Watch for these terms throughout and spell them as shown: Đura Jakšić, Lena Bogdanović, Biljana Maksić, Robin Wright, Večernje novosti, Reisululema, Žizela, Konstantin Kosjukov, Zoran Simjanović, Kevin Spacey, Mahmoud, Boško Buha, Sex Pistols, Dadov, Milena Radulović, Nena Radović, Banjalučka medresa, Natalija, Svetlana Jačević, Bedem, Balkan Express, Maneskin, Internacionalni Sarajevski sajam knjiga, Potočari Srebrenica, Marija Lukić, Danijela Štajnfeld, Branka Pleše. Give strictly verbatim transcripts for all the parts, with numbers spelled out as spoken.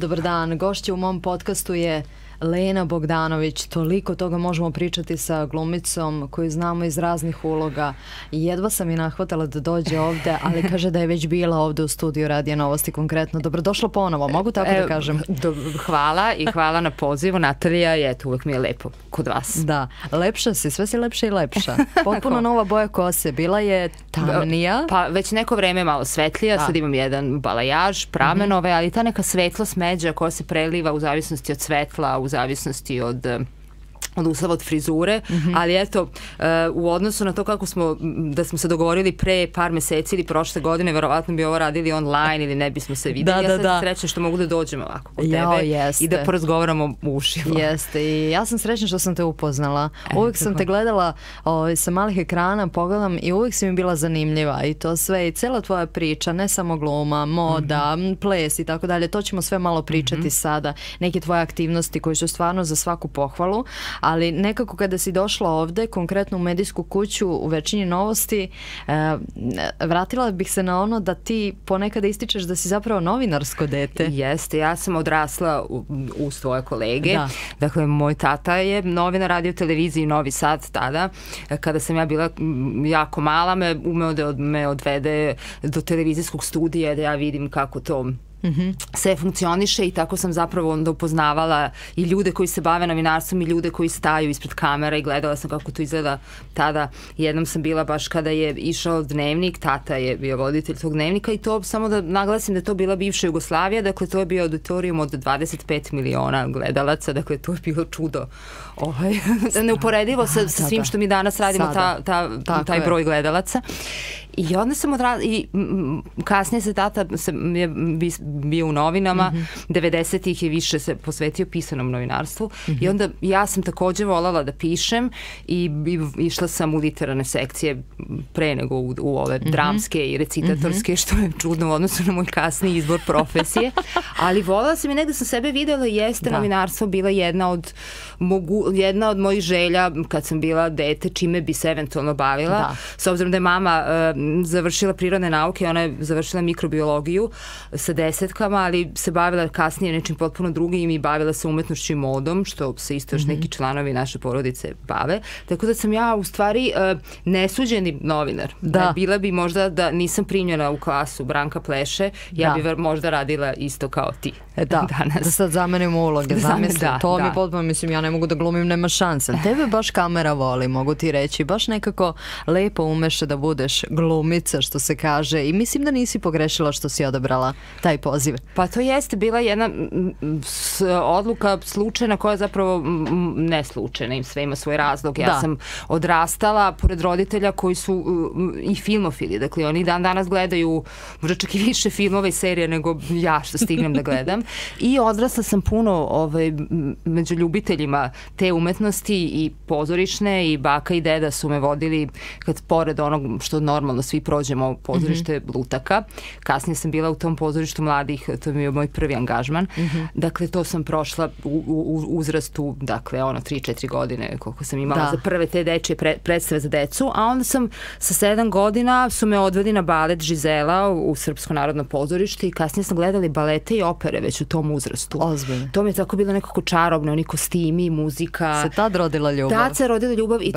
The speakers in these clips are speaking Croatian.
Dobar dan, gošća u mom podcastu je Lena Bogdanović. Toliko toga možemo pričati sa glumicom koju znamo iz raznih uloga. Jedva sam i nahvatala da dođe ovde, ali kaže da je već bila ovde u studiju Radija Novosti konkretno. Dobrodošla ponovo, mogu tako da kažem? Hvala i hvala na pozivu, Natalija, i eto, uvek mi je lepo kod vas. Da, lepša si, sve si lepša i lepša. Potpuno nova boja kose, bila je tamnija. Pa već neko vreme malo svetlija, sad imam jedan balajaž, pramenove, ali ta neka svetla smeđa koja se preliva u zavisnosti od svetla, u zavisnosti od od uslova, od frizure, ali eto, u odnosu na to kako smo, da smo se dogovorili pre par meseci ili prošle godine, verovatno bi ovo radili online ili ne bismo se videli. Ja sam srećna što mogu da dođem ovako kod tebe i da porazgovaramo uživo. Jeste, i ja sam srećna što sam te upoznala. Uvijek sam te gledala sa malih ekrana, pogledam i uvijek si mi bila zanimljiva i to sve, i cela tvoja priča, ne samo gluma, moda, ples i tako dalje, to ćemo sve malo pričati sada, neke tvoje aktivnosti koje su stvarno za svaku pohvalu. Ali nekako kada si došla ovde, konkretno u medijsku kuću, u Večernje novosti, vratila bih se na ono da ti ponekada ističeš da si zapravo novinarsko dete. Jeste, ja sam odrasla uz svoje kolege. Dakle, moj tata je novinar, radio televiziji Novi Sad tada. Kada sam ja bila jako mala, umeo da me odvede do televizijskog studija, da ja vidim kako to sve funkcioniše, i tako sam zapravo onda upoznavala i ljude koji se bave novinarstvom i ljude koji staju ispred kamera, i gledala sam kako to izgleda tada. Jednom sam bila baš kada je išao Dnevnik, tata je bio voditelj tog Dnevnika, i to samo da naglasim da je to bila bivša Jugoslavija, dakle to je bio auditorijum od dvadeset pet miliona gledalaca, dakle to je bilo čudo. Neuporedivo sa svim što mi danas radimo, taj broj gledalaca. I onda sam odradila, i kasnije se tata je bio u novinama, devedesetih je više se posvetio pisanom novinarstvu, i onda ja sam takođe voljela da pišem i išla sam u literarne sekcije pre nego u ove dramske i recitatorske, što je čudno u odnosu na moj kasni izbor profesije, ali voljela sam i negde sam sebe videla, i jeste novinarstvo bila jedna od jedna od mojih želja kad sam bila dete, čime bi se eventualno bavila. S obzirom da je mama završila prirodne nauke, ona je završila mikrobiologiju sa desetkama, ali se bavila kasnije nečim potpuno drugim i bavila se umetnošću i modom, što se isto još neki članovi naše porodice bave. Tako da sam ja u stvari nesuđeni novinar. Bila bi možda da nisam primljena u klasu Branka Pleše, ja bi možda radila isto kao ti danas. Da sad zamenimo uloge, zamislim. To mi potpuno, mislim, ja ne mogu da glumim, nema šanse. Tebe baš kamera voli, mogu ti reći. Baš nekako lepo umeše da budeš glumica, što se kaže, i mislim da nisi pogrešila što si odabrala taj poziv. Pa to jeste bila jedna odluka slučajna, koja je zapravo ne slučajna, im sve ima svoj razlog. Ja sam odrastala pored roditelja koji su i filmofili, dakle oni dan danas gledaju možda čak i više filmova i serija nego ja što stignem da gledam, i odrasla sam puno među ljubiteljima te umetnosti, i pozorišne, i baka i deda su me vodili, kad pored onog što normalno svi prođemo, pozorište Lutaka. Kasnije sam bila u tom pozorištu mladih, to mi je moj prvi angažman. Dakle, to sam prošla u uzrastu, dakle, ono, tri četiri godine, koliko sam imala za prve te dečje predstave za decu, a onda sam sa sedam godina su me odveli na balet Žizela u Srpsko narodno pozorište, i kasnije sam gledala balete i opere već u tom uzrastu. To mi je tako bilo nekako čarobno, oni kostimi, muzika. Se tad rodila ljubav. Tad se rodila ljubav, i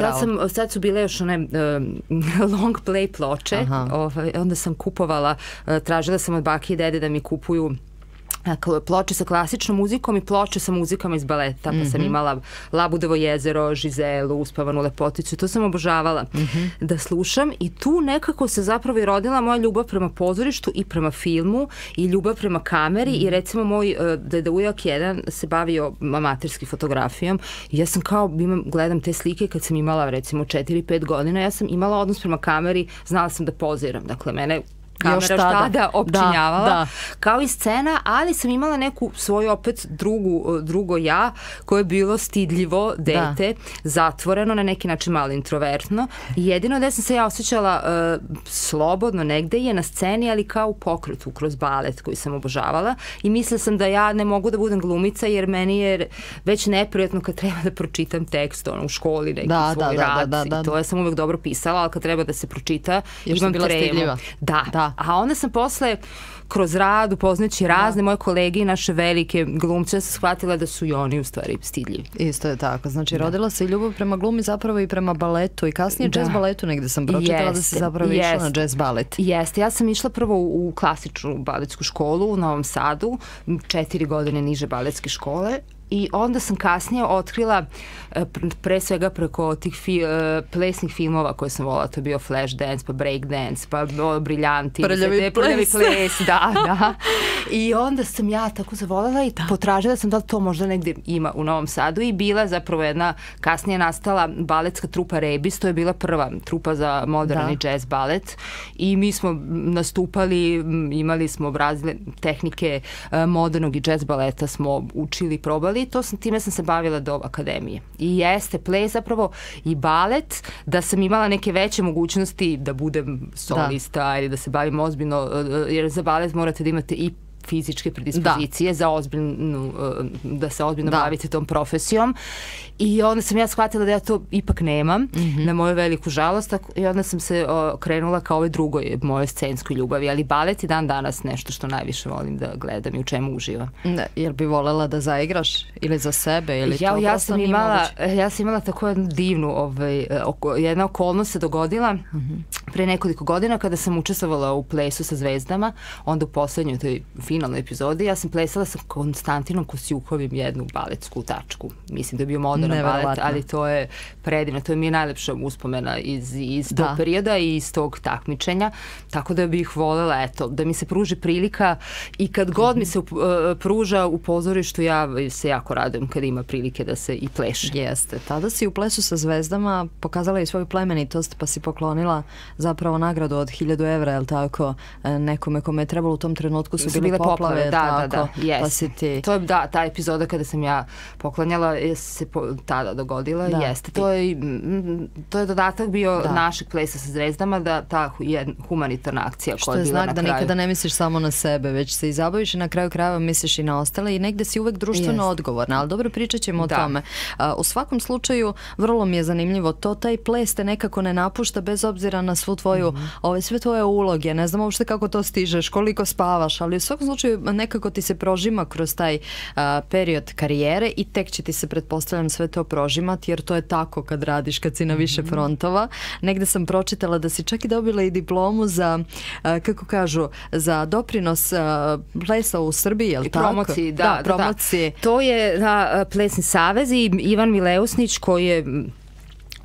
tad su bile još one long play ploče, onda sam kupovala, tražila sam od bake i dede da mi kupuju ploče sa klasičnom muzikom i ploče sa muzikama iz baleta, pa sam imala Labudovo jezero, Žizelu, Uspavanu lepoticu, to sam obožavala da slušam, i tu nekako se zapravo i rodila moja ljubav prema pozorištu i prema filmu i ljubav prema kameri. I recimo moj deda ujak jedan se bavio amaterski fotografijom, i ja sam kao, gledam te slike kad sam imala recimo četiri pet godina, ja sam imala odnos prema kameri, znala sam da poziram, dakle mene kamera tada opčinjavala, kao i scena, ali sam imala neku svoju opet drugo ja, koje je bilo stidljivo dete, zatvoreno, na neki način malo introvertno. Jedino gde sam se ja osjećala slobodno negde je na sceni, ali kao u pokretu, kroz balet koji sam obožavala, i mislila sam da ja ne mogu da budem glumica, jer meni je već neprijatno kad treba da pročitam tekst u školi, neki svoj rad, i to ja sam uvek dobro pisala, ali kad treba da se pročita, imam tremu. Da, da. A onda sam posle kroz rad upoznaći razne moje kolege i naše velike glumce, ja sam shvatila da su i oni u stvari stidljivi. Isto je tako. Znači, rodila se i ljubav prema glumi zapravo i prema baletu i kasnije jazz baletu, negde sam pročitala da se zapravo išla na jazz balet. Jeste. Ja sam išla prvo u klasičnu baletsku školu u Novom Sadu, četiri godine niže baletske škole. I onda sam kasnije otkrila, pre svega preko tih plesnih filmova koje sam volala, to je bio Flashdance, pa Breakdance, pa Briljanti. Prljavi ples. Da, da. I onda sam ja tako zavolala i potražila sam da li to možda negde ima u Novom Sadu i bila zapravo jedna, kasnije nastala baletska trupa Rebis, to je bila prva trupa za moderni jazz balet i mi smo nastupali, imali smo razne tehnike modernog i jazz baleta, smo učili, probali. To sam, time sam se bavila do akademije. I jeste ples zapravo i balet, da sam imala neke veće mogućnosti da budem solista ili da se bavim ozbiljno, jer za balet morate da imate i fizičke predispozicije za ozbiljnu, da se ozbiljno bavite tom profesijom. I onda sam ja shvatila da ja to ipak nemam, na moju veliku žalost, i onda sam se krenula kao ovoj drugoj mojoj scenskoj ljubavi, ali balet je dan danas nešto što najviše volim da gledam i u čemu uživam. Jer bi volela da zaigraš ili za sebe ili to prosto nije moguće? Ja sam imala tako divnu, jedna okolnost se dogodila pre nekoliko godina kada sam učestvovala u plesu sa Zvezdama, onda u poslednjoj toj finalnoj epizodi, ja sam plesala sa Konstantinom Kosjukovim jednu baletsku tačku. Mislim da je bio modern balet, ali to je predivno. To je mi je najlepša uspomena iz tog perioda i iz tog takmičenja. Tako da bih volela, eto, da mi se pruži prilika i kad god mi se pruža u pozorištu, ja se jako radujem kad ima prilike da se i pleše. Jeste. Tada si u plesu sa Zvezdama pokazala i svoju plemenitost, pa si poklonila zapravo nagradu od hiljadu evra, je li tako, nekome kome je trebalo u tom trenutku su bile poplave, da, da, da. Da, ta epizoda kada sam ja poklanjala se tada dogodila, jeste. To je dodatak bio našeg plesa sa Zvezdama, da ta humanitarna akcija koja je bila na kraju. Što je znak da nikada ne misliš samo na sebe, već se i zabaviš i na kraju krajeva misliš i na ostale i negde si uvek društveno odgovorna, ali dobro, pričat ćemo o tome. U svakom slučaju, vrlo mi je zanimljivo to, taj ples te nekako ne napušta bez obzira na svu tvoju, sve tvoje uloge, ne znam uopšte kako to stižeš, koliko spavaš, ali u svakom slučaju nekako ti se prožima kroz taj period karijere i tek će ti se, pretpostavljam, sve to prožimati, jer to je tako kad radiš, kad si na više frontova. Negde sam pročitala da si čak i dobila i diplomu za, kako kažu, za doprinos plesa u Srbiji, je li tako? I promociji, da. Promociji. To je Plesni savez i Ivan Mileusnić koji je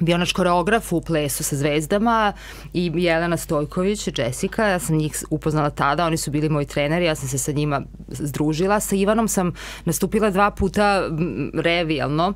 bio naš koreograf u plesu sa Zvezdama i Jelena Stojković, Jessica, ja sam njih upoznala tada, oni su bili moji treneri, ja sam se sa njima združila. Sa Ivanom sam nastupila dva puta revijalno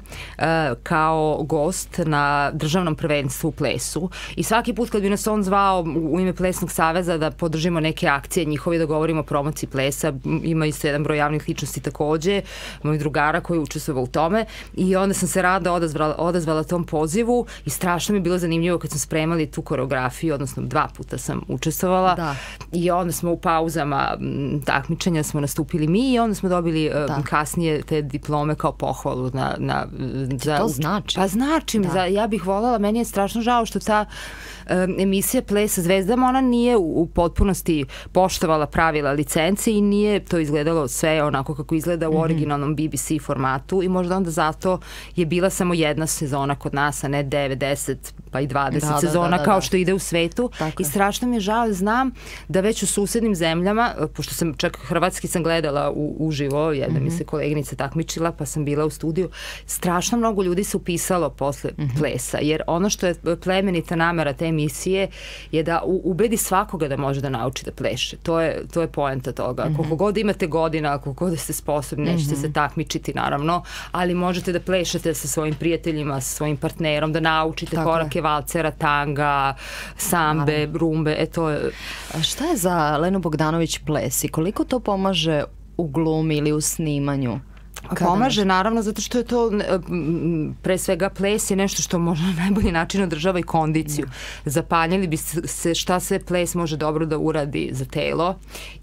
kao gost na državnom prvenstvu u plesu i svaki put kad bi nas on zvao u ime Plesnog saveza da podržimo neke akcije njihove, da govorimo o promociji plesa, ima isto jedan broj javnih ličnosti takođe, moj drugara koji učestvovao u tome i onda sam se rado odazvala tom pozivu. I strašno mi je bilo zanimljivo kad smo spremali tu koreografiju, odnosno dva puta sam učestvovala i onda smo u pauzama takmičenja smo nastupili mi i onda smo dobili kasnije te diplome kao pohvalu. To znači? Pa znači, ja bih voljela, meni je strašno žao što ta emisija Ples sa Zvezdama, ona nije u potpunosti poštovala pravila licence i nije to izgledalo sve onako kako izgleda u originalnom B B C formatu i možda onda zato je bila samo jedna sezona kod nas, a ne devet, deset pa i dvadeset sezona kao što ide u svetu i strašno mi je žao, znam da već u susednim zemljama, pošto sam čak hrvatski sam gledala uživo, jedna mi se koleginica takmičila pa sam bila u studiju, strašno mnogo ljudi se upisalo posle plesa, jer ono što je plemenita namera te emisije je da ubedi svakoga da može da nauči da pleše, to je poenta toga, koliko god imate godina, koliko god ste sposobni, nećete se takmičiti naravno, ali možete da plešete sa svojim prijateljima, sa svojim partnerom, da naučite korake valcera, tanga, sambe, rumbe. Šta je za Lenu Bogdanović ples i koliko to pomaže u glumi ili u snimanju? Pomaže, naravno, zato što je to pre svega ples je nešto što možda na najbolji način održava i kondiciju. Zapanjili bi se šta sve ples može dobro da uradi za telo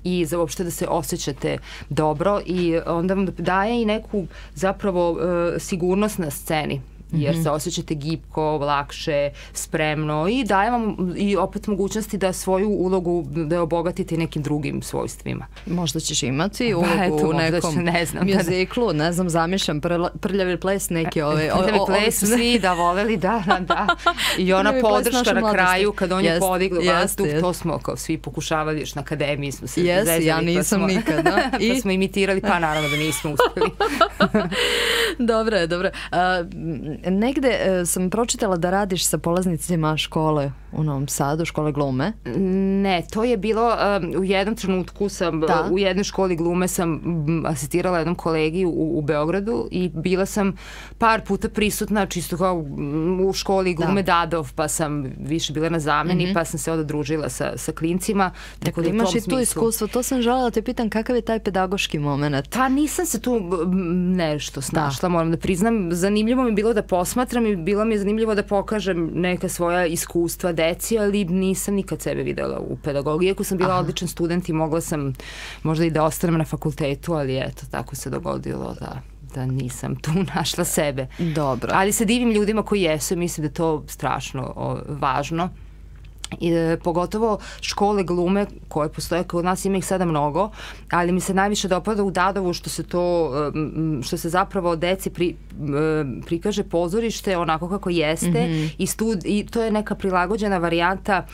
i za uopšte da se osjećate dobro i onda vam daje i neku zapravo sigurnost na sceni. jer se osjećate gipko, lakše, spremno i daje vam i opet mogućnosti da svoju ulogu, da je obogatite nekim drugim svojstvima. Možda ćeš imati ulogu u nekom mjuziklu, ne znam, zamišljam prljavi ples neke ove... Prljavi ples su svi da voleli, da, da, da. I ona podrška na kraju, kad on je podigli vazduh, to smo kao svi pokušavali još na akademiji, smo se zezali. Ja nisam nikada. Pa smo imitirali, pa naravno da nismo uspjeli. Dobro je, dobro je. Negde sam pročitala da radiš sa polaznicima škole u Novom Sadu, škole glume. Ne, to je bilo u jednom trenutku sam, u jednoj školi glume sam asistirala jednom kolegi u Beogradu i bila sam par puta prisutna čisto kao u školi glume Dadov, pa sam više bila na zameni, pa sam se onda družila sa klincima. Tako da imaš i tu iskustvo, to sam želela da te pitam kakav je taj pedagoški moment. Pa nisam se tu nešto snašla, moram da priznam. Zanimljivo mi je bilo da posmatram i bilo mi je zanimljivo da pokažem neka svoja iskustva deci, ali nisam nikad sebe videla u pedagogiji. Iako sam bila odličan student i mogla sam možda i da ostanem na fakultetu, ali eto, tako se dogodilo da... da nisam tu našla sebe. Dobro. Ali se divim ljudima koji jesu i mislim da je to strašno važno. Pogotovo škole glume koje postoje kod nas, ima ih sada mnogo, ali mi se najviše dopada u Dadovu što se to, što se zapravo deci prikaže pozorište onako kako jeste i to je neka prilagođena varijanta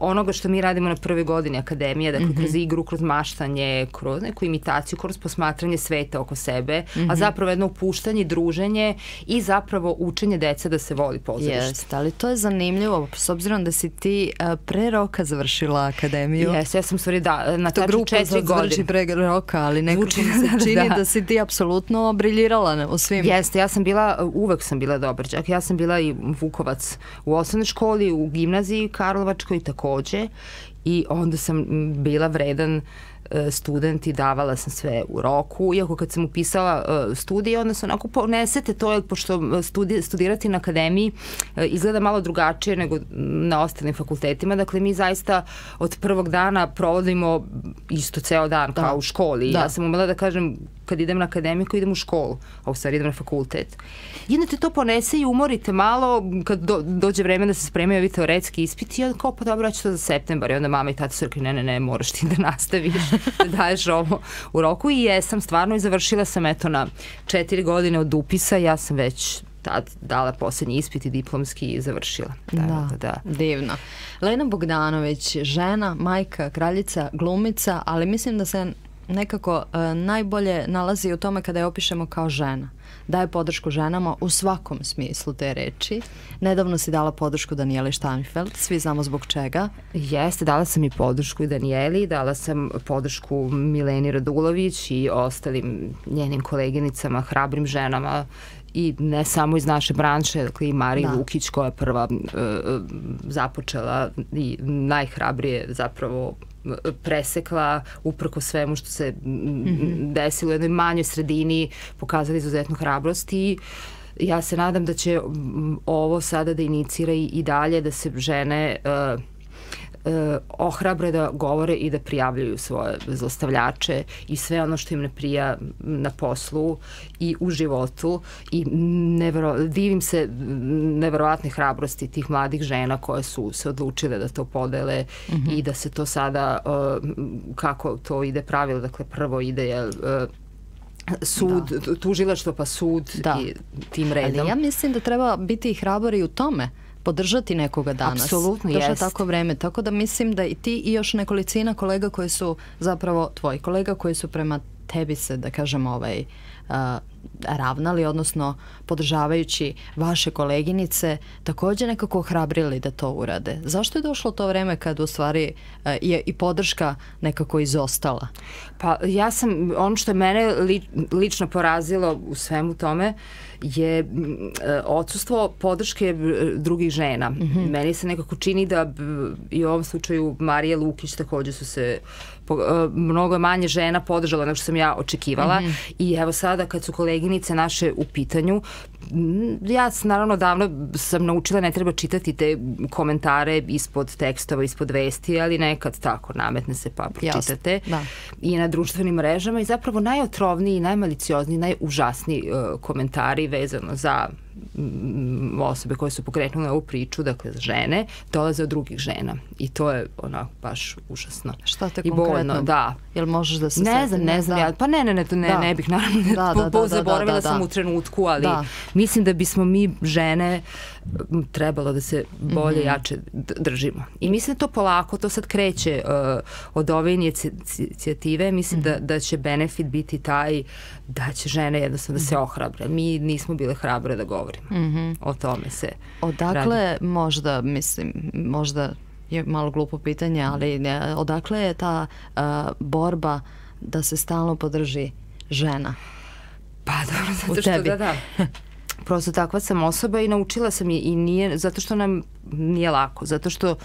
onoga što mi radimo na prvoj godini akademije, dakle kroz igru, kroz maštanje, kroz neku imitaciju, kroz posmatranje sveta oko sebe, a zapravo jedno upuštanje, druženje i zapravo učenje dece da se voli pozorište. Jeste, ali to je zanimljivo, s obzirom da si ti pre roka završila akademiju. Jes, ja sam stvari da, na taču četiri godine. Zvrši pre roka, ali nekako se čini da si ti apsolutno briljirala u svim. Jeste, ja sam bila, uvek sam bila dobar đak. Ja sam bila i vukovac u osnovnoj školi, u gimnaziji Karlovačkoj takođe i onda sam bila vredan student i davala sam sve u roku, iako kad sam upisala studije, onda se onako ponesete to, pošto studirati na akademiji izgleda malo drugačije nego na ostalim fakultetima, dakle mi zaista od prvog dana provodimo isto ceo dan kao u školi. Ja sam umela da kažem kad idem na akademiju, idem u školu, a u stvari idem na fakultet. Jedno te to ponese i umorite malo, kad dođe vreme da se spremaju ovi teoretski ispiti, i onda kao, pa dobro, ja ću to za septembar, i onda mama i tata su rekli, ne, ne, ne, moraš ti da nastaviš, da daješ ovo u roku, i jesam stvarno i završila sam, eto, na četiri godine od upisa, ja sam već tad dala posljednji ispit i diplomski i završila. Da, divno. Lena Bogdanović, žena, majka, kraljica, glumica, ali mislim da se nekako najbolje nalazi u tome kada je opišemo kao žena. Daje podršku ženama u svakom smislu te reči. Nedavno si dala podršku Danijeli Štajnfeld, svi znamo zbog čega. Jeste, dala sam i podršku i Danijeli, dala sam podršku Mileni Radulović i ostalim njenim koleginicama, hrabrim ženama, i ne samo iz naše branše, dakle i Mariji Vukić koja je prva započela i najhrabrije zapravo presekla uprko svemu što se desilo u jednoj manjoj sredini, pokazali izuzetnu hrabrost, i ja se nadam da će ovo sada da inicira i dalje, da se žene ohrabre da govore i da prijavljuju svoje zlostavljače i sve ono što im ne prija na poslu i u životu, i divim se neverovatne hrabrosti tih mladih žena koje su se odlučile da to podele i da se to sada, kako to ide pravilo, dakle prvo ide sud, tužilaštvo, pa sud, i tim redom. Ali ja mislim da treba biti i hrabar i u tome, podržati nekoga danas. Apsolutno, jest. Došlo je tako vreme. Tako da mislim da i ti i još nekolicina kolega koji su zapravo tvoji kolega, koji su prema tebi se, da kažem, ovaj, ravnali, odnosno podržavajući vaše koleginice, takođe nekako ohrabrili da to urade. Zašto je došlo to vreme kad u stvari je i podrška nekako izostala? Pa ja sam, ono što je mene lično porazilo u svemu tome je odsustvo podrške drugih žena. Meni se nekako čini da i u ovom slučaju Marija Lukić takođe su se mnogo manje žena podržala nego što sam ja očekivala, i evo sada kad su koleginice naše u pitanju, ja naravno davno sam naučila ne treba čitati te komentare ispod tekstova, ispod vesti, ali nekad tako nametne se pa pročitate i na društvenim mrežama, i zapravo najotrovniji, najmaliciozniji, najužasniji komentari vezano za osobe koje su pokrenule ovu priču, dakle žene, dolaze od drugih žena. I to je onako baš užasno. Šta te konkretno? Da. Jel možeš da se sjetiti? Ne znam, ne znam. Pa ne, ne, ne, ne bih naravno, pozaboravila sam u trenutku, ali mislim da bismo mi žene trebalo da se bolje, jače držimo. I mislim da to polako, to sad kreće od ove inicijative, mislim da će benefit biti taj da će žene jednostavno da se ohrabre. Mi nismo bile hrabre da govorimo. O tome se radi. Odakle možda, mislim, možda je malo glupo pitanje, ali odakle je ta borba da se stalno podrži žena? Pa dobro, zato što da, da. Prosto takva sam osoba i naučila sam je i nije, zato što nam nije lako, zato što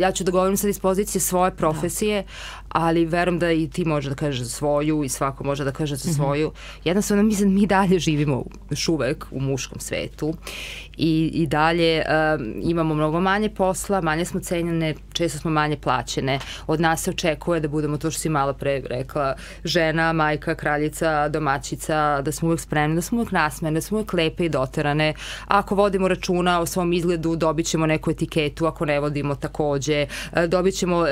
ja ću da govorim sad iz pozicije svoje profesije, ali verujem da i ti može da kaže svoju i svako može da kaže svoju. Jednostavno, mislim, mi dalje živimo još uvek u muškom svetu i dalje imamo mnogo manje posla, manje smo cenjene, često smo manje plaćene. Od nas se očekuje da budemo to što si malo pre rekla, žena, majka, kraljica, domaćica, da smo uvek spremne, da smo uvek nasmene, da smo uvek lepe i doterane. Ako vodimo računa o svom izgledu, dobit ćemo neku etiketu, ako ne vodimo tako dobit ćemo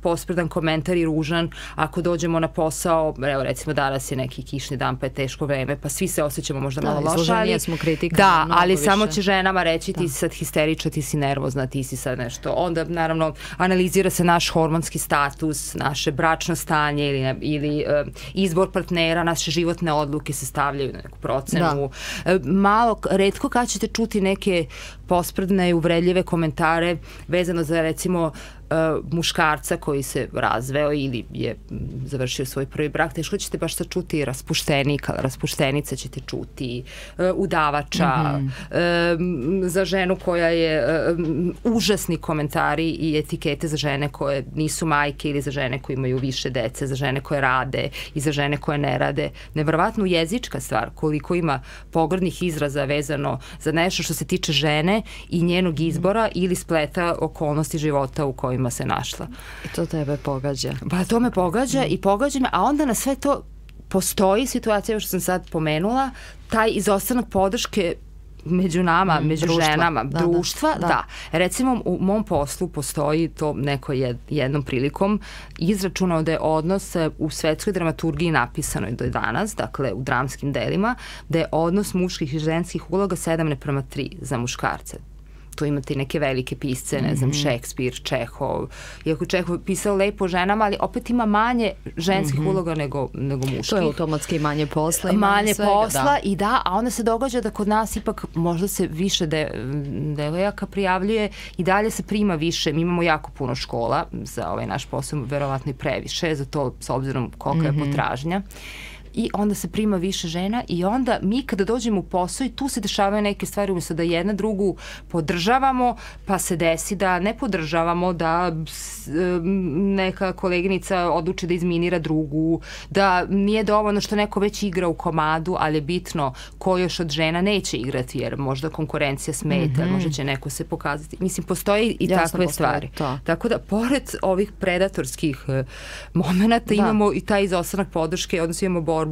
pospredan komentar i ružan ako dođemo na posao. Evo recimo danas je neki kišni dan pa je teško vreme pa svi se osjećamo možda malo loše. Izloženije smo kritika. Da, ali samo će ženama reći ti si sad histerična, ti si nervozna, ti si sad nešto. Onda naravno analizira se naš hormonski status, naše bračno stanje ili izbor partnera, naše životne odluke se stavljaju na neku procenu. Malo, retko kad ćete čuti neke pospredne i uvredljive komentare vezano za recimo muškarca koji se razveo ili je završio svoj prvi brak, teško ćete baš sad čuti raspuštenika, raspuštenica ćete čuti, udavača, za ženu koja je užasni komentari i etikete za žene koje nisu majke ili za žene koje imaju više dece, za žene koje rade i za žene koje ne rade. Neverovatno jezička stvar koliko ima pogrdnih izraza vezano za nešto što se tiče žene i njenog izbora ili spleta okolnosti života u kojima se našla. I to tebe pogađa. Pa to me pogađa i pogađa me, a onda na sve to postoji situacija, što sam sad pomenula, taj izostanak podrške među nama, među ženama, društva, da. Recimo u mom poslu postoji to neko jednom prilikom izračunao da je odnos u svetskoj dramaturgiji napisanoj do danas, dakle u dramskim delima, da je odnos muških i ženskih uloga sedam naprema tri za muškarce. Tu imate i neke velike pisce, ne znam, Šekspir, Čehov. Iako Čehov je pisao lepo o ženama, ali opet ima manje ženskih uloga nego muških. To je automatski manje posla. Manje posla i da, a onda se događa da kod nas ipak možda se više devojaka prijavljuje i dalje se prima više. Mi imamo jako puno škola za ovaj naš posao, verovatno i previše, za to s obzirom kolika je potražnja. I onda se prima više žena i onda mi kada dođemo u posao i tu se dešavaju neke stvari umjesto da jedna drugu podržavamo, pa se desi da ne podržavamo, da neka koleginica odluči da izminira drugu, da nije dovoljno što neko već igra u komadu, ali je bitno ko još od žena neće igrati jer možda konkurencija smeta, možda će neko se pokazati. Mislim, postoji i takve stvari. Tako da, pored ovih predatorskih momenta imamo i taj izostanak podrške, odnosno imamo borbu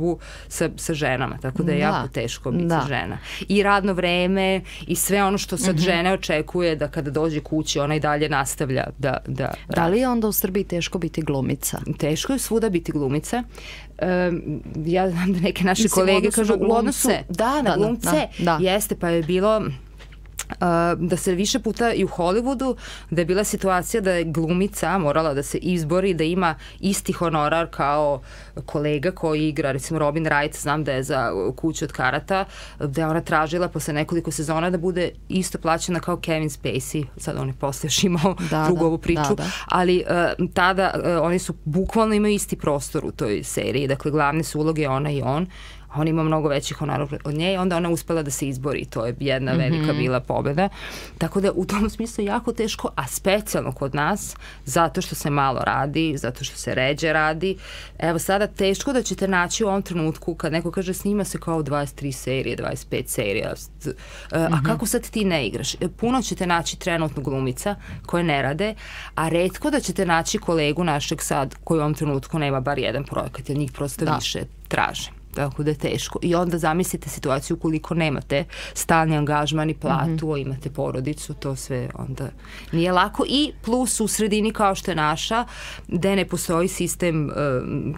sa ženama, tako da je jako teško biti žena. I radno vreme i sve ono što se od žene očekuje da kada dođe kući ona i dalje nastavlja da radi. Da li je onda u Srbiji teško biti glumica? Teško je svuda biti glumica. Ja znam da neke naše kolege kažu u odnosu na glumce. Jeste, pa je bilo da se više puta i u Hollywoodu da je bila situacija da je glumica morala da se izbori da ima isti honorar kao kolega koji igra, recimo Robin Wright, znam da je za Kuću od karata, da je ona tražila posle nekoliko sezona da bude isto plaćena kao Kevin Spacey, sad on je posle još imao drugu ovu priču, ali tada oni su bukvalno imaju isti prostor u toj seriji, dakle glavne su uloge ona i on. On ima mnogo većih honora od nje i onda ona uspela da se izbori. To je jedna velika bila pobeda. Tako da u tom smislu je jako teško, a specijalno kod nas, zato što se malo radi, zato što se ređe radi. Evo sada teško da ćete naći u ovom trenutku kad neko kaže snima se kao dvadeset tri serije, dvadeset pet serija. A kako sad ti ne igraš? Puno ćete naći trenutno glumica koje ne rade, a retko da ćete naći kolegu našeg sad koji u ovom trenutku nema bar jedan projekat, jer njih prosto više traže. tako da je teško. I onda zamislite situaciju ukoliko nemate stalni angažman i platu, imate porodicu, to sve onda nije lako. I plus u sredini kao što je naša, gde ne postoji sistem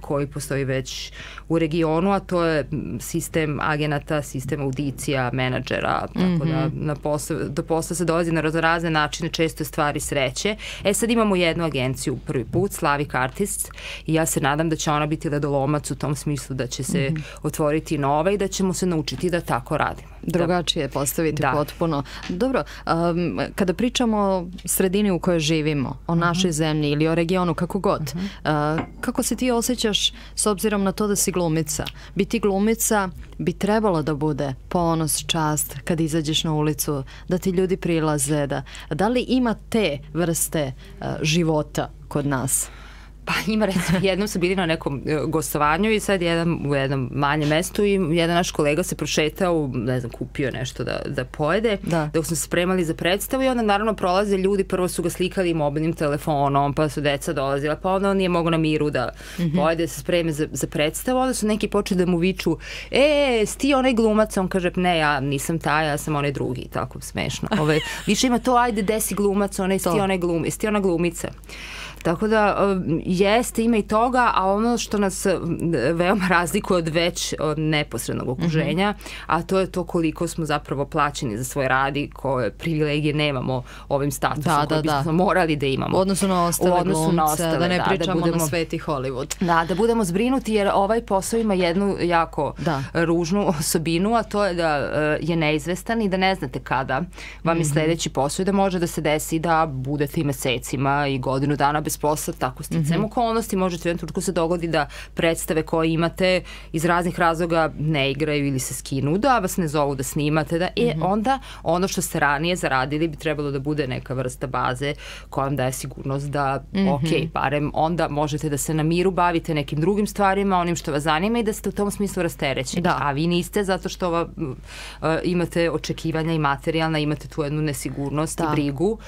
koji postoji već u regionu, a to je sistem agenata, sistem audicija, menadžera, tako da do posla se dolazi na razne načine, često je stvari sreće. E sad imamo jednu agenciju prvi put, Slavik Artists, i ja se nadam da će ona biti ledolomac u tom smislu da će se otvoriti nova i da ćemo se naučiti da tako radimo. Drugačije postaviti potpuno. Dobro, kada pričamo o sredini u kojoj živimo, o našoj zemlji ili o regionu, kako god, kako se ti osjećaš s obzirom na to da si glumica? Biti glumica bi trebalo da bude ponos, čast kad izađeš na ulicu, da ti ljudi prilaze. Da li ima te vrste života kod nas? Pa ima, recimo, jednom sam bili na nekom gostovanju i sad jedan u jednom manjem mestu i jedan naš kolega se prošetao, ne znam, kupio nešto da pojede, dok smo se spremali za predstavu i onda naravno prolaze ljudi, prvo su ga slikali mobilnim telefonom, pa su deca dolazila, pa onda on nije mogao na miru da pojede, da se spreme za predstavu, onda su neki počeli da mu viču, e, sti onaj glumac, on kaže, ne, ja nisam taj, ja sam onaj drugi, tako smešno. Više ima to, ajde, desi glumac, onaj, sti ona glumica. Tako da, jeste, ima i toga, a ono što nas veoma razlikuje od već neposrednog okruženja, a to je to koliko smo zapravo plaćeni za svoj rad i koje privilegije nemamo ovim statusom koji bismo morali da imamo. U odnosu na ostale glumce, da ne pričamo na sveti Hollywood. Da, da budemo zbrinuti jer ovaj posao ima jednu jako ružnu osobinu, a to je da je neizvestan i da ne znate kada vam je sledeći posao i da može da se desi da budete i mesecima i godinu dana bez posla, tako sticajem okolnosti, možete u jednom trenutku se dogodi da predstave koje imate iz raznih razloga ne igraju ili se skinu, da vas ne zovu da snimate, da e onda ono što ste ranije zaradili bi trebalo da bude neka vrsta baze koja vam daje sigurnost da ok, barem onda možete da se na miru bavite nekim drugim stvarima, onim što vas zanima i da ste u tom smislu rasterećeni. A vi niste zato što imate očekivanja i materijalna, imate tu jednu nesigurnost i brigu,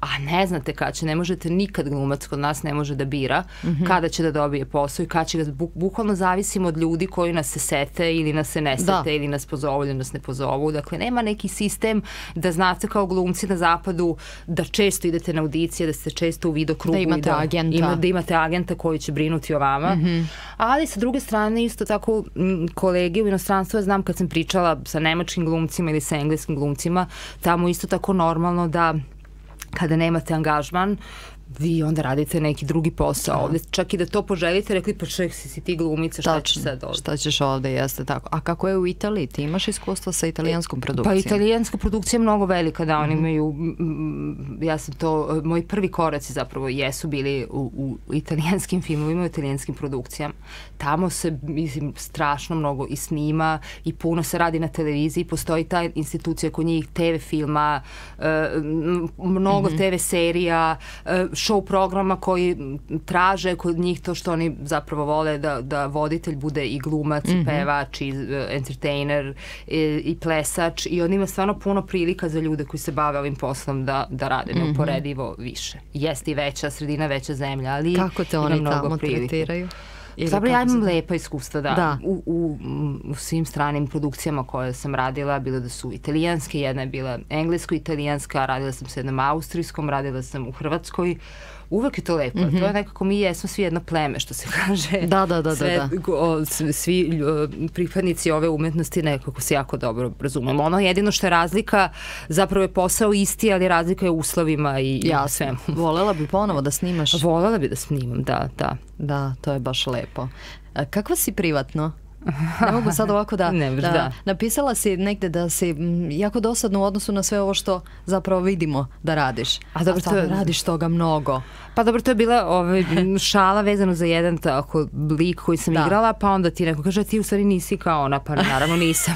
a ne znate kada će, ne možete nikad glumac kod nas ne može da bira kada će da dobije posao i kada će ga, bukvalno zavisimo od ljudi koji nas se sete ili nas se ne sete ili nas pozovu ili nas ne pozovu, dakle nema neki sistem da znate kao glumci na zapadu da često idete na audicije, da ste često u vidokrugu i da imate agenta koji će brinuti o vama, ali sa druge strane isto tako kolege u inostranstvu, ja znam kad sam pričala sa nemačkim glumcima ili sa engleskim glumcima, tamo isto tako normalno da kada nemate angažman, vi onda radite neki drugi posao ovde. Čak i da to poželite, rekli pa čovjek si ti glumica, šta ćeš sad ovde? Šta ćeš ovde, jeste tako. A kako je u Italiji? Ti imaš iskustva sa italijanskom produkcijom? Pa italijanska produkcija je mnogo velika, da oni imaju, ja sam to, moji prvi koraci zapravo jesu bili u italijanskim filmovima, u italijanskim produkcijama. Tamo se, mislim, strašno mnogo i snima i puno se radi na televiziji, postoji ta institucija kod njih te ve filma, mnogo te ve serija, show programa koji traže kod njih to što oni zapravo vole da voditelj bude i glumac, i pevač, i entertainer, i plesač i on ima stvarno puno prilika za ljude koji se bave ovim poslom da rade neuporedivo više. Jeste i veća sredina, veća zemlja, ali ima mnogo prilike. Kako te oni tamo tretiraju? Zapravo ja imam lepa iskustva, da. U svim stranim produkcijama koje sam radila, bilo da su italijanske, jedna je bila englesko-italijanska, radila sam sa jednom austrijskom, radila sam u Hrvatskoj. Uvek je to lepo. To je nekako, mi jesmo svi jedno pleme, što se kaže. Da, da, da. Svi pripadnici ove umetnosti nekako se jako dobro razumemo. Ono jedino što je razlika, zapravo je posao isti, ali razlika je u uslovima i svemu. Volela bi ponovo da snimaš. Volela bi da snimam, da, da. Da, to je baš lepo. Kakva si privatno? Ne mogu sad ovako da... Napisala si negde da si jako dosadna u odnosu na sve ovo što zapravo vidimo da radiš. A dobro, to radiš toga mnogo. Pa dobro, to je bila šala vezano za jedan tako lik koji sam igrala, pa onda ti neko kaže, ti u stvari nisi kao ona, pa naravno nisam.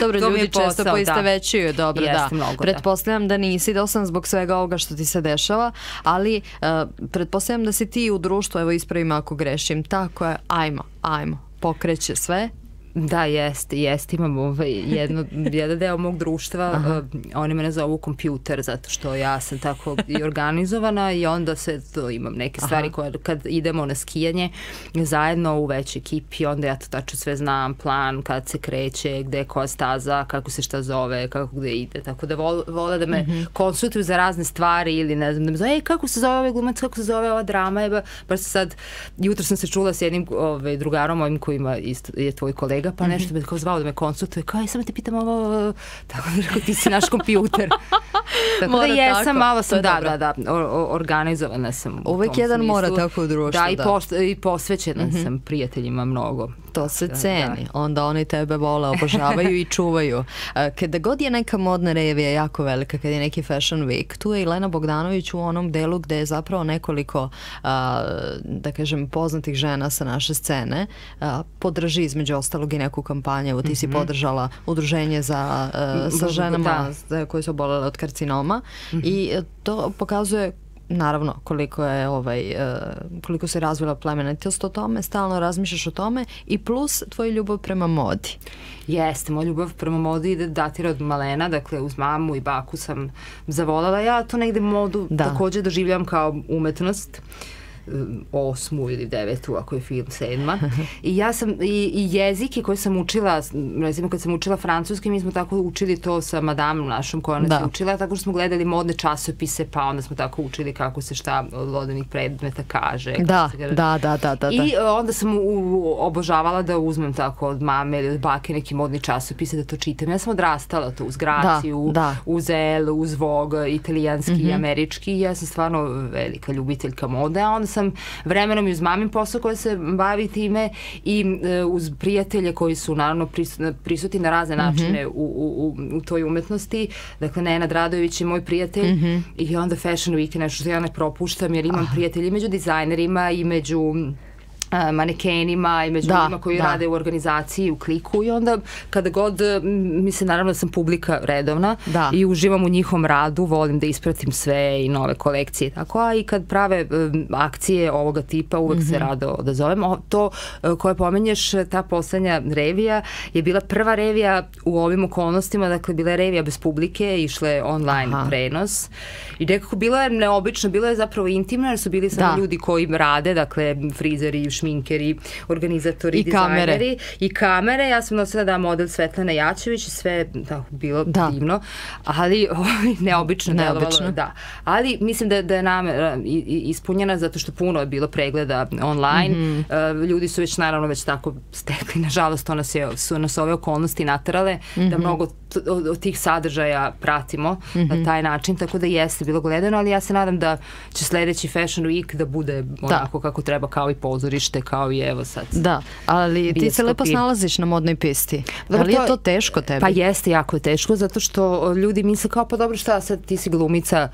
Dobro, ljudi često poistovećuju, dobro, da. Pretpostavljam da nisi dosadna zbog svega ovoga što ti se dešava, ali pretpostavljam da si ti u društvu, evo ispravim ako grešim, tako je, ajmo, ajmo. Pokreće sve Da, jest, jest, imam jedan deo mog društva, oni mene zovu kompjuter zato što ja sam tako i organizovana i onda sve to imam neke stvari koje kad idemo na skijanje zajedno u veći ekipi, onda ja to tačno sve znam, plan, kad se kreće, gde je koja staza, kako se šta zove, kako gde ide, tako da vole da me konsultuju za razne stvari ili ne znam, da me zove, ej kako se zove ovaj glumac, kako se zove ova drama, eba, baš sad, jutro sam se čula s jednim drugarom mojim kojima je tvoj kolega, pa nešto me kao zvao da me konsultuje, kao, samo te pitam ovo, tako da rekao, ti si naš kompjuter. Tako da jesam, malo sam, da, da, organizovana sam. Uvek jedan mora tako u društvu, da. Da, i posvećena sam prijateljima mnogo. To se ceni, onda oni tebe vole, obožavaju i čuvaju. Kada god je neka modna revija jako velika, kada je neki Fashion Week, tu je i Lena Bogdanović u onom delu gde je zapravo nekoliko, da kažem, poznatih žena sa naše scene, podrži između ostalog i neku kampanju. Ti si podržala udruženje sa ženama koje su obolele od karcinoma i to pokazuje naravno koliko je koliko se razvila plemenitost o tome, stalno razmišljaš o tome i plus tvoja ljubav prema modi. Jeste, moja ljubav prema modi datira od malena, dakle uz mamu i baku sam zavolala ja to negde modu, takođe doživljam kao umetnost osmu ili devetu, ako je film sedma. I ja sam, i jezike koje sam učila, recimo kad sam učila francuski, mi smo tako učili to sa madamom našom koja nas je učila, tako što smo gledali modne časopise, pa onda smo tako učili kako se šta od lodenih predmeta kaže. Da, da, da, da. I onda sam obožavala da uzmem tako od mame ili od bake neki modni časopise da to čitam. Ja sam odrastala to uz Graciju, uz El, uz Vogue, italijanski i američki. Ja sam stvarno velika ljubiteljka mode, a onda sam vremenom i uz mamin posao koja se bavi time i uz prijatelje koji su naravno prisutni na razne načine u toj umetnosti. Dakle, Nena Radović je moj prijatelj i onda Fashion Week je nešto što ja ne propuštam jer imam prijatelje i među dizajnerima i među manekenima i među ljudima koji rade u organizaciji, u kliku i onda kada god, mislim naravno da sam publika redovna i uživam u njihom radu, volim da ispratim sve i nove kolekcije, tako, a i kad prave akcije ovoga tipa uvek se rado odazovem. To koje pomenješ, ta poslednja revija je bila prva revija u ovim okolnostima, dakle bila je revija bez publike, išla je online prenos i nekako bila je neobična, bila je zapravo intimna jer su bili samo ljudi koji rade, dakle frizeri, šminkeri, organizatori, dizajneri i kamere. Ja sam nosila da model Svetlana Jačević i sve bilo divno, ali neobično delovalo. Ali mislim da je namera ispunjena zato što puno je bilo pregleda online. Ljudi su već naravno već tako stekli. Nažalost, su nas ove okolnosti naterale da mnogo od tih sadržaja pratimo na taj način, tako da jeste bilo gledano, ali ja se nadam da će sledeći Fashion Week da bude onako kako treba, kao i pozorište, kao i evo sad. Da, ali ti se lepo snalaziš na modnoj pisti. Da li je to teško tebi? Pa jeste, jako je teško, zato što ljudi misle kao, pa dobro šta sad, ti si glumica,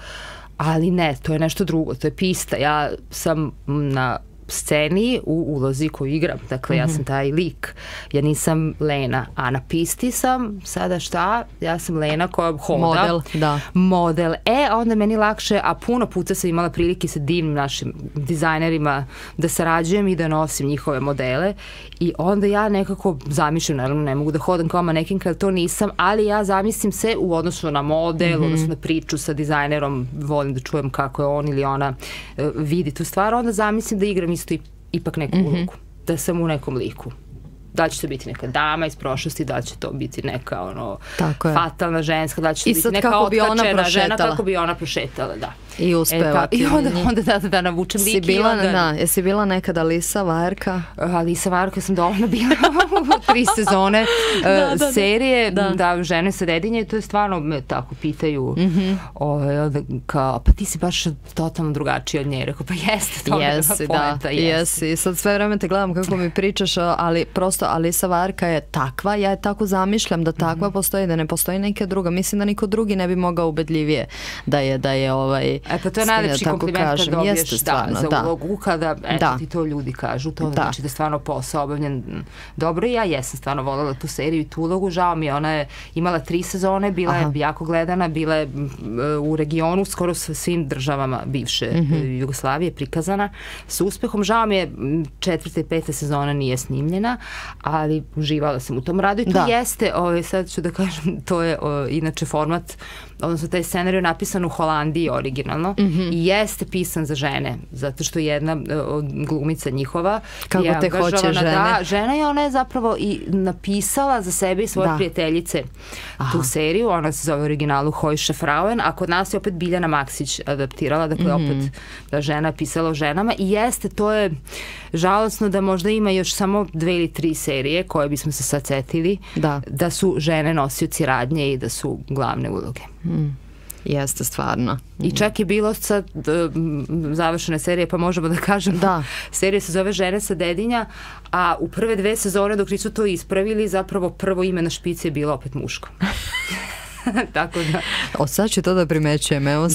ali ne, to je nešto drugo, to je pista. Ja sam na sceni u ulozi koju igram, dakle ja sam taj lik, ja nisam Lena, a na pisti sam sada šta, ja sam Lena koja hoda, model, e onda meni lakše, a puno puta sam imala prilike sa divnim našim dizajnerima da sarađujem i da nosim njihove modele i onda ja nekako zamišljam, naravno ne mogu da hodam kao manekinka, to nisam, ali ja zamislim se u odnosu na model, odnosno na priču sa dizajnerom, volim da čujem kako je on ili ona vidi tu stvar, onda zamislim da igram isto ipak neku ulogu, da sam u nekom liku. Da će to biti neka dama iz prošlosti, da će to biti neka ono fatalna ženska, da će to biti neka otkačena žena, kako bi ona prošetala, da. I uspeva. I onda da navučem lik. Jesi bila nekada Alisa Vajrka? Alisa Vajrka sam dovoljno bila u tri sezone serije, da žene sa dedinje, to je stvarno me tako pitaju, pa ti si baš totalno drugačiji od nje, rekao pa jeste, to je poenta. Jesi, sad sve vreme te gledam kako mi pričaš, ali prosto Alisa Vajrka je takva, ja je tako zamišljam da takva postoji, da ne postoji neka druga, mislim da niko drugi ne bi mogao ubedljivije da je ovaj Eto, to je najlepši kompliment kad dobiješ za ulogu, kada ti to ljudi kažu, to znači da je stvarno posao obavljen dobro. I ja jesam stvarno voljela tu seriju i tu ulogu, žao mi je, ona je imala tri sezone, bila je jako gledana, bila je u regionu, skoro sa svim državama bivše Jugoslavije prikazana sa uspehom. Žao mi je, četvrte i pete sezona nije snimljena, ali uživala sam u tom radu i to jeste, sad ću da kažem, to je inače format, odnosno taj scenarij je napisan u Holandiji originalno i jeste pisan za žene, zato što jedna glumica njihova, kako te hoće žene, žena je, ona je zapravo i napisala za sebe i svoje prijateljice tu seriju, ona se zove u originalu Hojše Frauen, a kod nas je opet Biljana Maksić adaptirala, dakle opet da žena pisala o ženama i jeste, to je žalosno da možda ima još samo dve ili tri serije koje bismo se sad setili da su žene nosioci radnje i da su glavne uloge. Jeste, stvarno. I čak je bilo sad završene serije, pa možemo da kažemo, serija se zove Žene sa Dedinja, a u prve dve sezone dok nisu to ispravili, zapravo prvo ime na špici je bilo opet muško. Od sad ću to da primećujem. Evo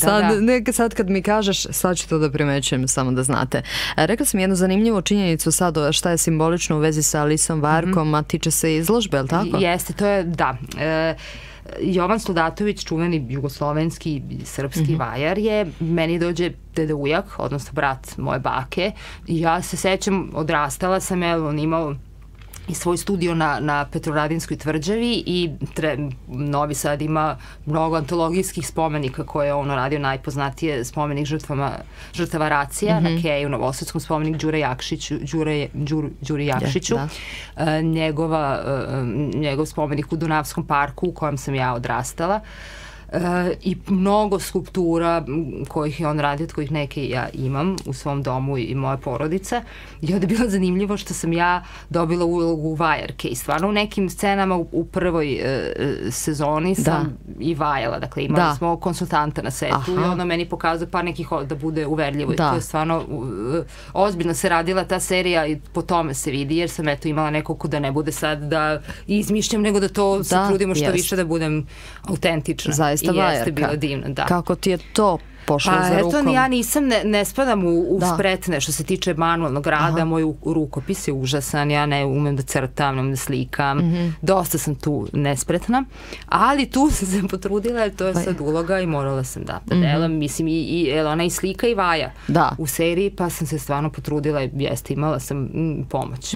sad kad mi kažeš, sad ću to da primećujem, samo da znate. Rekla sam jednu zanimljivu činjenicu sad, šta je simbolično u vezi sa Alisom Vajrkom, a tiče se izložbe, je li tako? Jeste, to je, da. Jovan Slodatović, čuveni jugoslovenski i srpski vajar je, meni dođe deda ujak, odnosno brat moje bake, i ja se sećam, odrastala sam, evo, on imao i svoj studio na Petrovaradinskoj tvrđavi i Novi Sad ima mnogo antologijskih spomenika koje je on radio, najpoznatije spomenik žrtava racija na Keju, novosadskom, spomenik Đuri Jakšiću, njegov spomenik u Dunavskom parku u kojem sam ja odrastala i mnogo skulptura kojih je on radio, od kojih neke ja imam u svom domu i moja porodica. I onda je bilo zanimljivo što sam ja dobila ulogu vajarke i stvarno u nekim scenama u prvoj sezoni sam i vajala, dakle imali smo konsultanta na setu i ono meni pokazao par nekih da bude uverljivo i to je stvarno ozbiljno se radila ta serija i po tome se vidi, jer sam eto imala nekog da ne bude sad da izmišljam, nego da to se trudimo što više da budem autentična. Zaista Vajerka, kako ti je to pošlo za rukom? Ja nisam, ne spadam u spretne što se tiče manualnog rada, moj rukopis je užasan, ja ne umem da crtam, ne umem da slikam, dosta sam tu nespretna, ali tu sam se potrudila jer to je sad uloga i morala sam da delam, mislim i ona i slika i vaja u seriji, pa sam se stvarno potrudila, jeste, imala sam pomoć.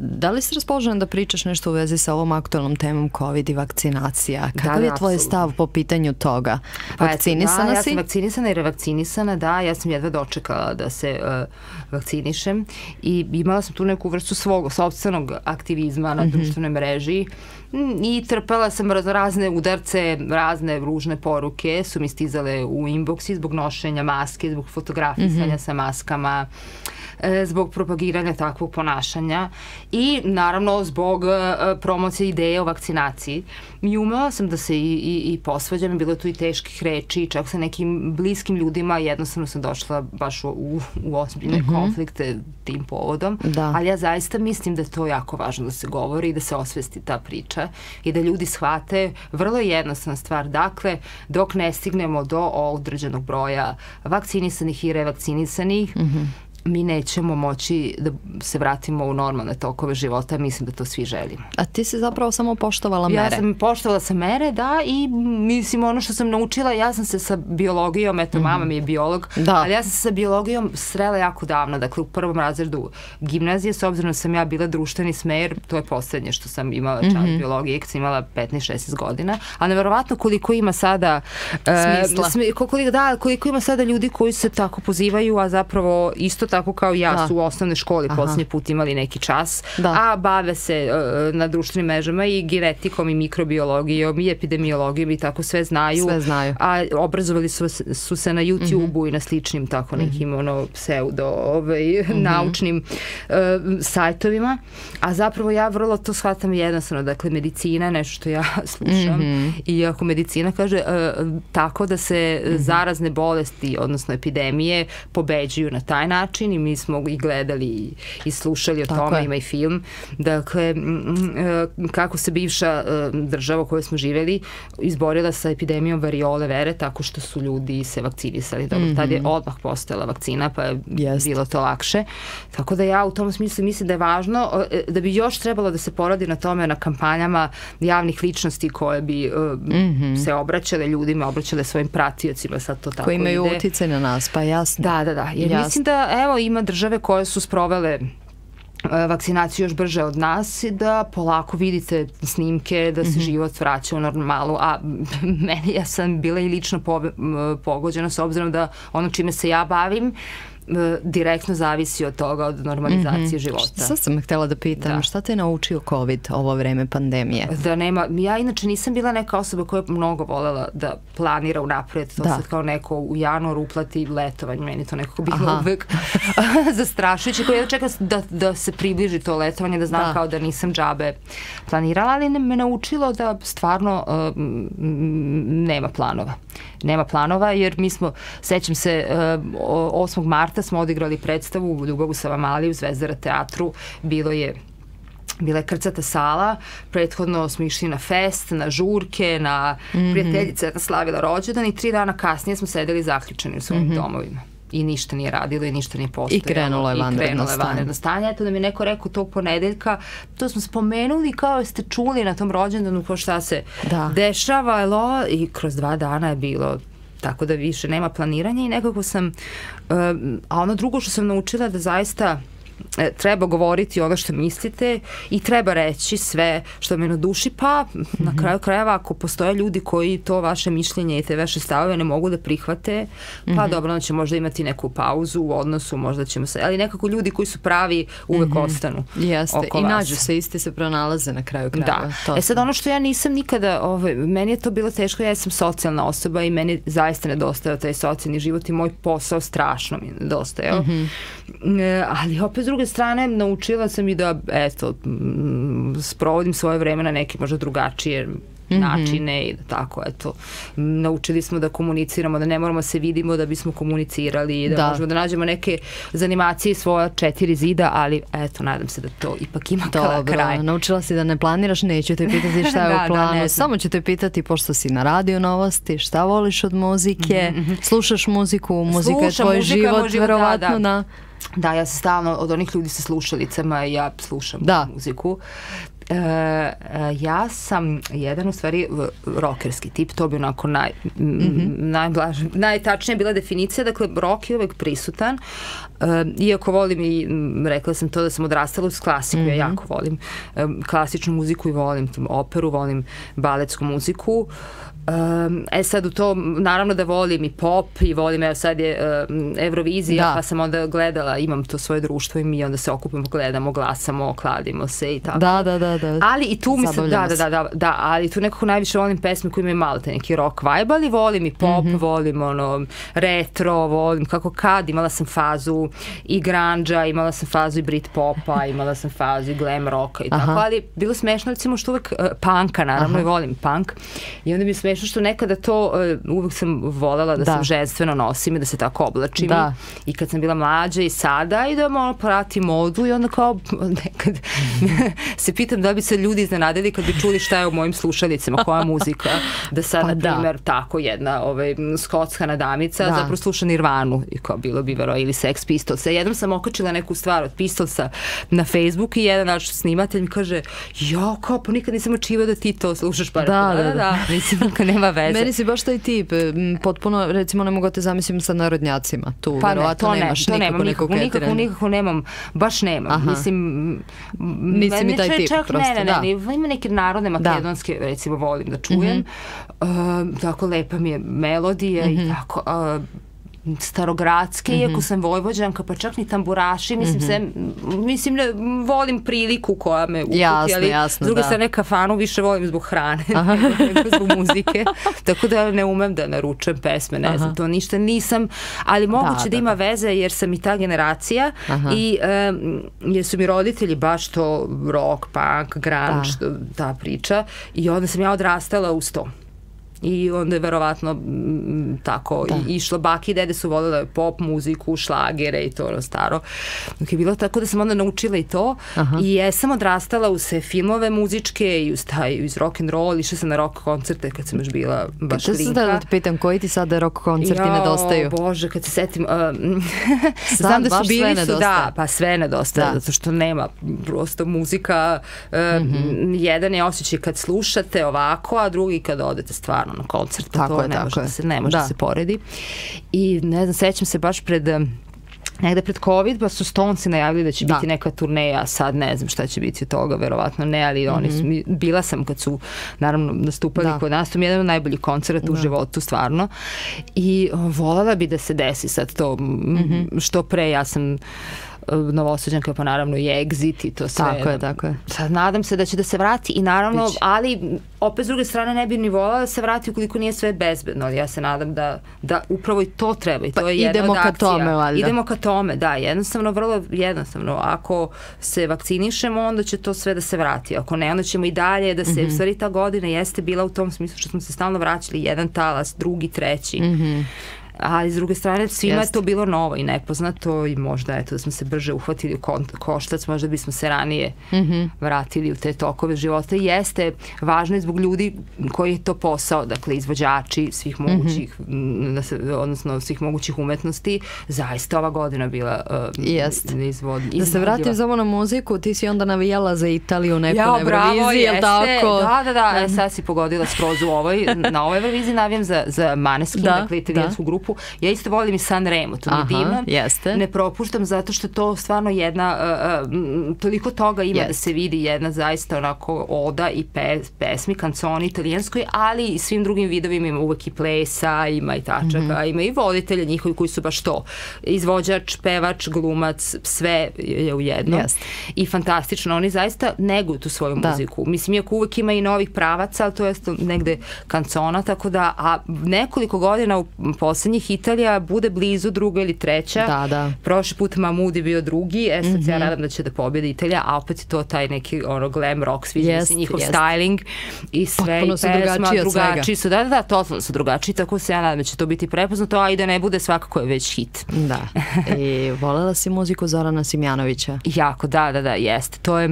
Da li si raspoložena da pričaš nešto u vezi sa ovom aktualnom temom COVID i vakcinacija? Kakav je tvoj stav po pitanju toga? Vakcinisanja? Ja sam vakcinisana i revakcinisana, da, ja sam jedva dočekala da se vakcinišem i imala sam tu neku vrstu svog sopstvenog aktivizma na društvenoj mreži i trpela sam razne udarce, razne ružne poruke su mi stizale u inboxi zbog nošenja maske, zbog fotografisanja sa maskama, zbog propagiranja takvog ponašanja i naravno zbog promocije ideje o vakcinaciji. I umela sam da se i posvađam, bilo je tu i teških reči, čak sa nekim bliskim ljudima, jednostavno sam došla baš u ozbiljne konflikte tim povodom, ali ja zaista mislim da je to jako važno da se govori i da se osvesti ta priča i da ljudi shvate vrlo jednostavna stvar. Dakle, dok ne stignemo do određenog broja vakcinisanih i revakcinisanih, mi nećemo moći da se vratimo u normalne tokove života, mislim da to svi želimo. A ti si zapravo samo poštovala mere? Ja sam poštovala sam mere, da, i mislim ono što sam naučila, ja sam se sa biologijom, eto mama mi je biolog, ali ja sam se sa biologijom srela jako davno, dakle u prvom razredu gimnazije, s obzirom da sam ja bila društveni smer, to je poslednje što sam imala čas biologije, kad sam imala petnaest šesnaest godina, ali nevjerovatno koliko ima sada smisla, koliko ima sada ljudi koji se tako pozivaju, a zapravo isto tako kao ja su u osnovnoj školi posljednji put imali neki čas, a bave se na društvenim mrežama i genetikom i mikrobiologijom i epidemiologijom i tako sve znaju, a obrazovali su se na YouTube-u i na sličnim tako nekim pseudo naučnim sajtovima, a zapravo ja vrlo to shvatam jednostavno, dakle medicina je nešto što ja slušam i ako medicina kaže tako da se zarazne bolesti, odnosno epidemije, pobeđuju na taj način, čini, mi smo i gledali i slušali o tome, ima i film. Dakle, kako se bivša država u kojoj smo živeli izborila sa epidemijom variole vere tako što su ljudi se vakcinisali. Tad je odmah postojala vakcina, pa je bilo to lakše. Tako da ja u tom smislu mislim da je važno, da bi još trebalo da se poradi na tome, na kampanjama javnih ličnosti koje bi se obraćale ljudima, obraćale svojim pratiocima, sad to tako ide. Koji imaju uticaj na nas, pa jasno. Da, da, da. Jer mislim da, evo, ima države koje su sprovele vakcinaciju još brže od nas i da polako vidite snimke da se život vraća u normalu, a meni, ja sam bila i lično pogođena s obzirom da ono čime se ja bavim direktno zavisi od toga, od normalizacije života. Sad sam htjela da pitam, šta te je naučio COVID ovo vreme pandemije? Da nema, ja inače nisam bila neka osoba koja je mnogo voljela da planira unapred, to sad kao neko u januaru uplati letovanje, meni to nekako bilo uvek zastrašujuće, koji ja čekam da se približi to letovanje, da znam kao da nisam džabe planirala, ali me naučilo da stvarno nema planova. Nema planova, jer mi smo, sećam se, osmog marta smo odigrali predstavu u Ljubavu sa Vamaliju u Zvezdara Teatru. Bilo je Bila je krcata sala, prethodno smo išli na fest, na žurke, na prijateljice, jedna slavila rođendan i tri dana kasnije smo sedeli zaključeni u svojim domovima. I ništa nije radilo i ništa nije postojalo. I krenulo je vanredno stanje. Eto da mi neko rekao tog ponedeljka, to smo spomenuli kao ste čuli na tom rođendanu kao šta se dešavalo i kroz dva dana je bilo. Tako da više nema planiranja i nekako sam, a ono drugo što sam naučila da zaista treba govoriti ono što mislite i treba reći sve što me na duši, pa na kraju krajeva ako postoje ljudi koji to vaše mišljenje i te vaše stavove ne mogu da prihvate, pa dobro, onda će možda imati neku pauzu u odnosu, možda ćemo se, ali nekako ljudi koji su pravi uvek ostanu oko vas. I nađu se, isti se pronalaze na kraju krajeva. E sad ono što ja nisam nikada, meni je to bilo teško, ja sam socijalna osoba i meni zaista nedostajao taj socijalni život i moj posao strašno mi nedostajao. Ali opet s druge strane, naučila sam i da, eto, sprovodim svoje vreme na neke možda drugačije načine i tako, eto. Naučili smo da komuniciramo, da ne moramo se vidimo da bismo komunicirali, da možemo da nađemo neke zanimacije svoja četiri zida, ali eto, nadam se da to ipak ima kraj. Naučila si da ne planiraš, neću te pitati šta je u planu, samo ću te pitati pošto si na radio novosti, šta voliš od muzike, slušaš muziku, muzika je tvoj život, verovatno, da. Da, ja se stalno, od onih ljudi sa slušalicama, ja slušam muziku. Ja sam jedan, u stvari, rockerski tip, to bi onako najtačnija bila definicija, dakle, rock je uvek prisutan, iako volim i rekla sam to da sam odrastala uz klasiku, ja jako volim klasičnu muziku i volim operu, volim baletsku muziku. E sad u to, naravno da volim i pop i volim, evo sad je Eurovizija, pa sam onda gledala, imam to svoje društvo i mi onda se okupimo, gledamo, glasamo, kladimo se i tako. Da, da, da. Ali i tu mislim, da, da, da, ali tu nekako najviše volim pesme koje imaju malo te neki rock vibe, ali volim i pop, volim ono retro, volim kako kad, imala sam fazu i grunge-a, imala sam fazu i Britpopa, imala sam fazu i glam rocka i tako, ali bilo smešno recimo što uvek punka, naravno i volim punk i onda mi je smešno što nekada to, uvek sam voljela da sam ženstveno nosim i da se tako oblačim i kad sam bila mlađa i sada i da malo pratim modu i onda kao nekad se pitam da bi se ljudi iznenadili kad bi čuli šta je u mojim slušalicama, koja muzika, da sad na primer tako jedna skotska damica zapravo sluša Nirvanu i kao bilo bi vero ili Sex Pistols. Jednom sam okačila neku stvar od Pistolsa na Facebook i jedan naš snimatelj mi kaže jo kao pa nikad nisam očivao da ti to slušaš, pa da, da, da, mislim da nema veze. Meni si baš taj tip, potpuno, recimo, ne mogu te zamislim sa narodnjacima. Tu, verovatno, nemaš nikako nekog ketiranja. Nikako, nikako nemam, baš nemam. Mislim, nisi mi taj tip, prosto, da. Ima neke narodne makedonske, recimo, volim da čujem. Tako, lepa mi je melodija i tako starogradske, iako sam Vojvođanka, pa čak ni tamburaši, mislim da volim priliku koja me ukuti, ali s druge strane kafanu više volim zbog hrane nego zbog muzike, tako da ne umem da naručujem pesme, ne znam, to ništa nisam, ali moguće da ima veze jer sam i ta generacija i jer su mi roditelji baš to rock, punk, grunge, ta priča i onda sam ja odrastala uz to. I onda je verovatno tako išla. Baki i dede su voljeli pop muziku, šlagere i to ono staro. Tako da sam onda naučila i to. I jesam odrastala uz filmove muzičke i uz rock'n'roll. Išla sam na rock koncerte kad sam još bila baš klinka. Što sam da te pitam, koji ti sada rock koncerti nedostaju? Jao, bože, kad se setim. Znam da su bili su, da, pa sve nedostaje. Zato što nema prosto muzika. Jedan je osjećaj kad slušate ovako, a drugi kad odete stvarno na koncert, to ne može da se poredi. I ne znam, sećam se baš pred negde pred COVID, pa su Stonesi najavili da će biti neka turneja, sad ne znam šta će biti od toga, verovatno ne, ali oni su, bila sam kad su naravno nastupali kod nas, to mi je jedan od najboljih koncerata u životu, stvarno, i voljela bi da se desi sad to što pre. Ja sam Novosađanka, pa naravno i Exit i to sve. Tako je, tako je. Sad nadam se da će da se vrati i naravno, ali opet s druge strane ne bi ni volala da se vrati ukoliko nije sve bezbedno, ali ja se nadam da upravo i to treba i to je jedna od akcija. Pa idemo ka tome, valjda. Idemo ka tome, da, jednostavno, vrlo jednostavno. Ako se vakcinišemo, onda će to sve da se vrati. Ako ne, onda ćemo i dalje da se, u stvari ta godina jeste bila u tom smislu što smo se stalno vraćali, jedan talas, drugi, treći. Ali s druge strane svima je to bilo novo i nepoznato i možda eto da smo se brže uhvatili u koštac, možda bismo se ranije vratili u te tokove života. I jeste važno i zbog ljudi koji je to posao, dakle izvođači svih mogućih, odnosno svih mogućih umetnosti, zaista ova godina bila izvodljiva. Da se vratim samo na muziku, ti si onda navijala za Italiju neku na Euroviziji, je li tako? Da, da, da, sad si pogodila skroz u ovoj, na ovoj Euroviziji navijam za Maneskin, dakle italijansku grupu. Ja isto volim i San Remo, to mi divno. Ne propuštam zato što to stvarno jedna, toliko toga ima da se vidi, jedna zaista onako oda i pesmi, kanconi italijanskoj, ali i svim drugim vidovima, ima uvek i plesa, ima i tačaka, ima i voditelja njihovi koji su baš to. Izvođač, pevač, glumac, sve je u jednom. I fantastično, oni zaista neguju tu svoju muziku. Mislim, iako uvek ima i novih pravaca, ali to je negde kancona, tako da, a nekoliko godina u poslednjih njih Italija bude blizu druga ili treća. Prošli put Mahmoud je bio drugi, e sad ja nadam da će da pobjede Italija, a opet je to taj neki glam rock, sviđa se njihov styling i sve, i pesma, drugačiji su, da, da, da, totalno su drugačiji, tako se ja nadam da će to biti prepoznato, a i da ne bude svakako je već hit. Da, i voljela si muziku Zorana Simjanovića? Jako, da, da, da, jeste, to je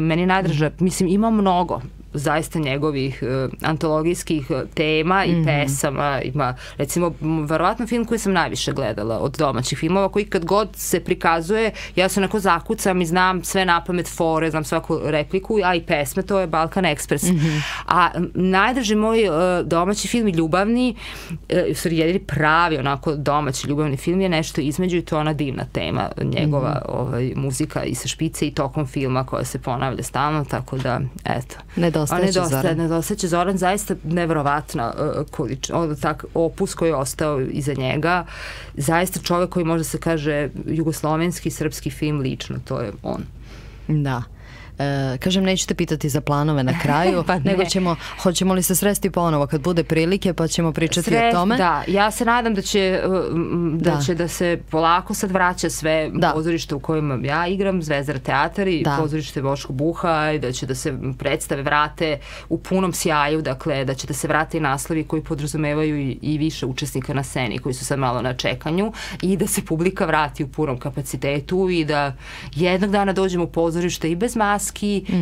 meni najdraža, mislim ima mnogo zaista njegovih antologijskih tema i pesama. Ima, recimo, verovatno film koji sam najviše gledala od domaćih filmova, koji kad god se prikazuje, ja se onako zakucam i znam sve napamet fore, znam svaku repliku, a i pesme, to je Balkan Express. A najdraži moj domaći film i ljubavni, u stvari jedini pravi onako domaći ljubavni film je Nešto između, i to je ona divna tema, njegova muzika i sa špice i tokom filma koja se ponavlja stalno, tako da, eto. Nedostajeće Zoran, zaista nevjerovatna opus koji je ostao iza njega, zaista čovek koji može se kaže jugoslovenski, srpski film lično, to je on. Da. Kažem, neću te pitati za planove na kraju, nego ćemo, hoćemo li se sresti ponovo kad bude prilike, pa ćemo pričati o tome. Da, ja se nadam da će da se polako sad vraća sve pozorište u kojima ja igram, Zvezdara Teatar i pozorište Boško Buha, i da će da se predstave vrate u punom sjaju, dakle da će da se vrate i naslovi koji podrazumevaju i više učesnika na sceni, koji su sad malo na čekanju, i da se publika vrati u punom kapacitetu i da jednog dana dođemo u pozorište i bez masa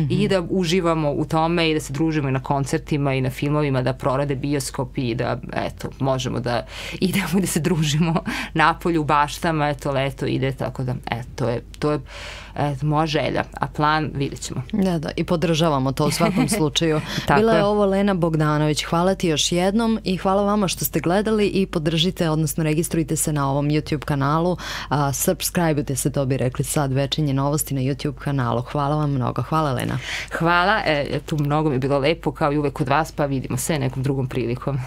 i da uživamo u tome i da se družimo i na koncertima i na filmovima, da prorade bioskop i da, eto, možemo da idemo i da se družimo napolju u baštama, eto, leto ide, tako da, eto, to je moja želja, a plan vidjet ćemo. Da, da, i podržavamo to u svakom slučaju. Bila je ovo Lena Bogdanović, hvala ti još jednom i hvala vama što ste gledali, i podržite, odnosno registrujte se na ovom YouTube kanalu, subscribe-ujte se, to bi rekli sad, Večernje novosti na YouTube kanalu. Hvala vam mnogo, hvala Lena. Hvala, tu mnogo mi je bilo lepo, kao i uvek od vas, pa vidimo se nekom drugom prilikom.